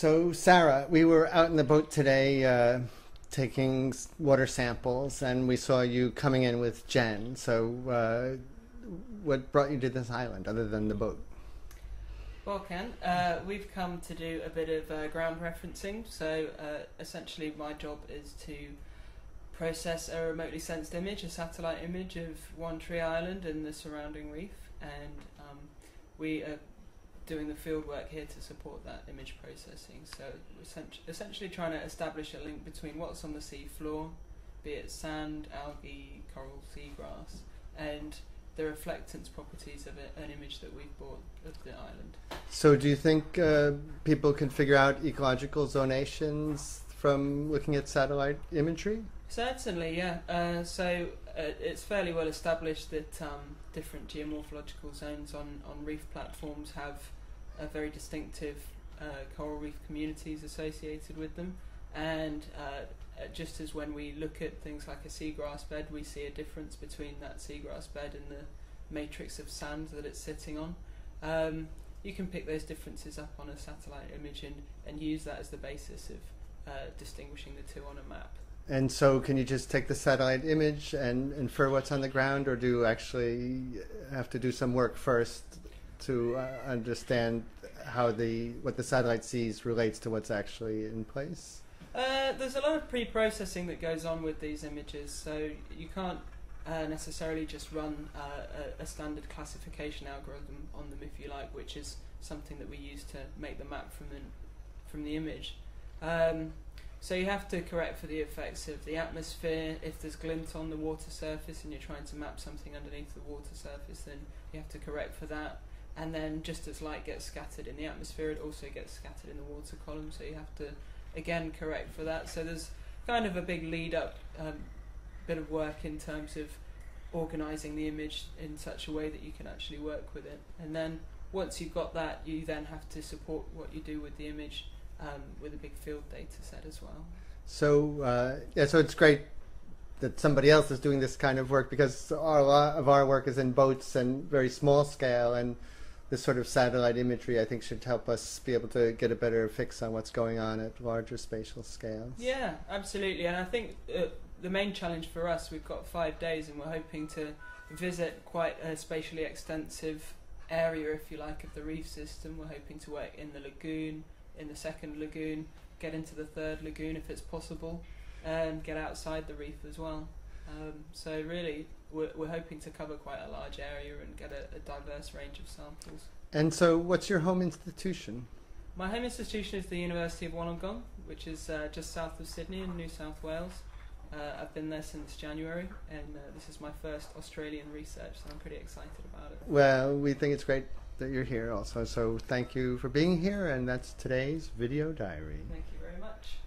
So Sarah, we were out in the boat today taking water samples, and we saw you coming in with Jen. So what brought you to this island other than the boat? Well, Ken, we've come to do a bit of ground referencing. So essentially my job is to process a remotely sensed image, a satellite image of One Tree Island and the surrounding reef, and we are doing the field work here to support that image processing. So we're essentially trying to establish a link between what's on the sea floor, be it sand, algae, coral, seagrass, and the reflectance properties of an image that we've bought of the island. So do you think people can figure out ecological zonations from looking at satellite imagery? Certainly, yeah. So it's fairly well established that different geomorphological zones on reef platforms have very distinctive coral reef communities associated with them, and just as when we look at things like a seagrass bed, we see a difference between that seagrass bed and the matrix of sand that it's sitting on. You can pick those differences up on a satellite image and use that as the basis of distinguishing the two on a map. And so can you just take the satellite image and infer what's on the ground, or do you actually have to do some work first to understand how what the satellite sees relates to what's actually in place? There's a lot of pre-processing that goes on with these images, so you can't necessarily just run a standard classification algorithm on them, if you like, which is something that we use to make the map from the image. So you have to correct for the effects of the atmosphere. If there's glint on the water surface and you're trying to map something underneath the water surface, then you have to correct for that. And then just as light gets scattered in the atmosphere, it also gets scattered in the water column, so you have to again correct for that. So there's kind of a big lead up bit of work in terms of organising the image in such a way that you can actually work with it. And then once you've got that, you then have to support what you do with the image with a big field data set as well. So it's great that somebody else is doing this kind of work, because a lot of our work is in boats and very small scale, and this sort of satellite imagery I think should help us be able to get a better fix on what's going on at larger spatial scales. Yeah, absolutely. And I think the main challenge for us, we've got 5 days and we're hoping to visit quite a spatially extensive area, if you like, of the reef system. We're hoping to work in the lagoon, in the second lagoon, get into the third lagoon if it's possible, and get outside the reef as well. So really we're hoping to cover quite a large area and get a diverse range of samples. And so what's your home institution? My home institution is the University of Wollongong, which is just south of Sydney in New South Wales. I've been there since January, and this is my first Australian research, so I'm pretty excited about it. Well, we think it's great that you're here also, so thank you for being here, and that's today's video diary. Thank you very much.